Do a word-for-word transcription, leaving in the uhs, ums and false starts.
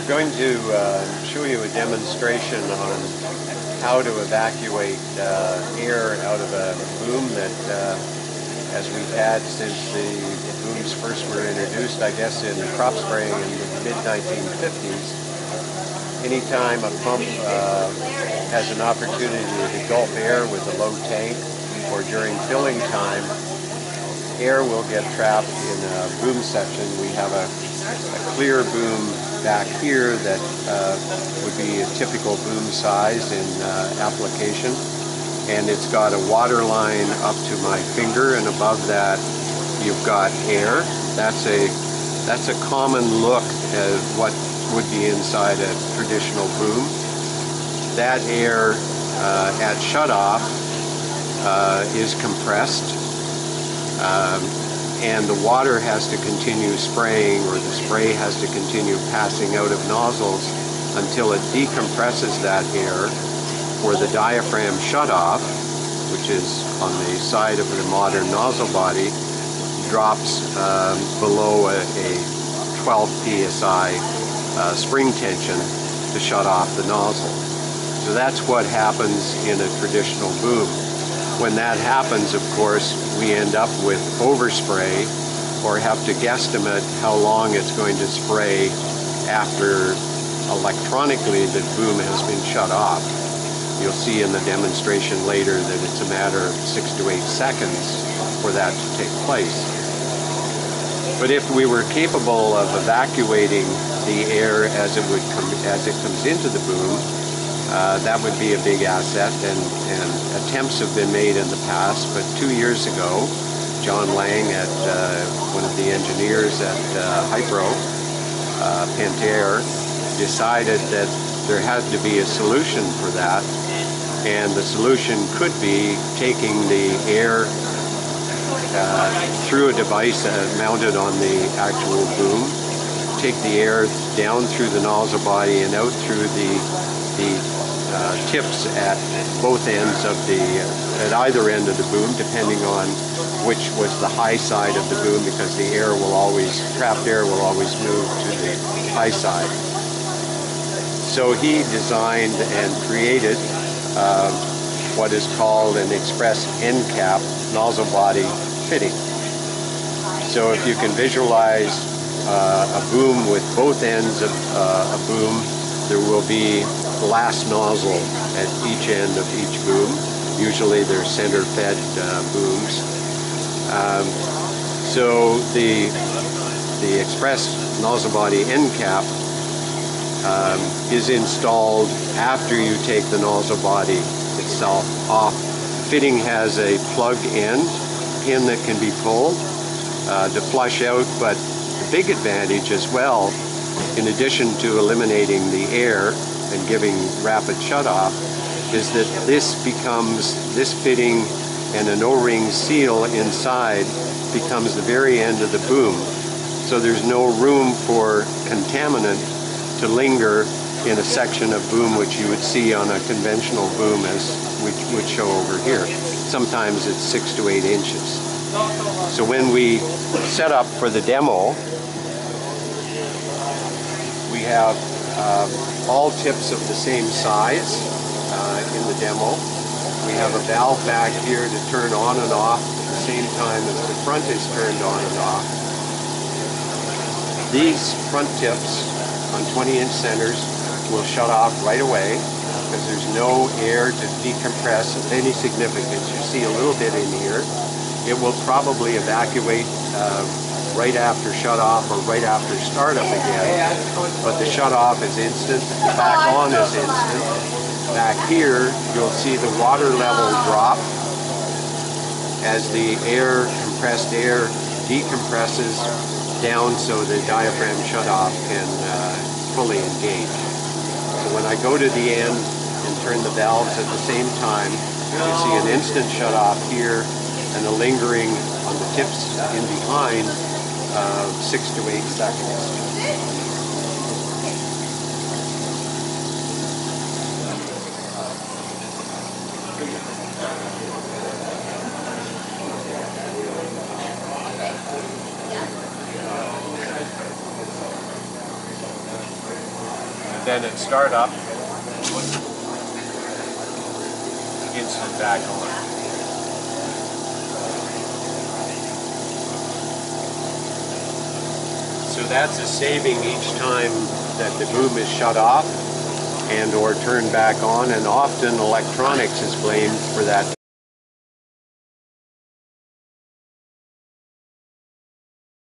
We're going to uh, show you a demonstration on how to evacuate uh, air out of a boom that, uh, as we've had since the booms first were introduced, I guess, in crop spraying in the mid nineteen fifties. Anytime a pump uh, has an opportunity to engulf air with a low tank or during filling time, air will get trapped in a boom section. We have a, a clear boom back here that uh, would be a typical boom size in uh, application. And it's got a water line up to my finger, and above that you've got air. That's a, that's a common look at what would be inside a traditional boom. That air uh, at shutoff uh, is compressed. Um, and the water has to continue spraying, or the spray has to continue passing out of nozzles until it decompresses that air, or the diaphragm shutoff, which is on the side of the modern nozzle body, drops um, below a, a twelve P S I uh, spring tension to shut off the nozzle. So that's what happens in a traditional boom. When that happens, of course, we end up with overspray, or have to guesstimate how long it's going to spray after electronically the boom has been shut off. You'll see in the demonstration later that it's a matter of six to eight seconds for that to take place. But if we were capable of evacuating the air as it would come, as it comes into the boom, Uh, that would be a big asset, and, and attempts have been made in the past, but two years ago, John Lang, at uh, one of the engineers at uh, Hypro, uh, Pentair, decided that there had to be a solution for that, and the solution could be taking the air uh, through a device uh, mounted on the actual boom, take the air down through the nozzle body and out through the the uh, tips at both ends of the, uh, at either end of the boom, depending on which was the high side of the boom, because the air will always, trapped air will always move to the high side. So he designed and created uh, what is called an express end cap nozzle body fitting. So if you can visualize uh, a boom with both ends of uh, a boom, there will be glass nozzle at each end of each boom. Usually they're center-fed uh, booms. Um, so the, the express nozzle body end cap um, is installed after you take the nozzle body itself off. Fitting has a plug end pin that can be pulled uh, to flush out, but the big advantage as well, in addition to eliminating the air and giving rapid shutoff, is that this becomes, this fitting and an O-ring seal inside becomes the very end of the boom. So there's no room for contaminant to linger in a section of boom which you would see on a conventional boom, as which would show over here. Sometimes it's six to eight inches. So when we set up for the demo, we have um, all tips of the same size uh, in the demo. We have a valve back here to turn on and off at the same time as the front is turned on and off. These front tips on twenty inch centers will shut off right away because there's no air to decompress of any significance. You see a little bit in here. It will probably evacuate uh, right after shutoff or right after startup again, but the shutoff is instant, the back on is instant. Back here, you'll see the water level drop as the air, compressed air, decompresses down so the diaphragm shutoff can uh, fully engage. So when I go to the end and turn the valves at the same time, you see an instant shutoff here and a lingering on the tips in behind of six to eight seconds. Okay. Yeah. then at start up, it gets it back on. So that's a saving each time that the boom is shut off and or turned back on, and often electronics is blamed for that.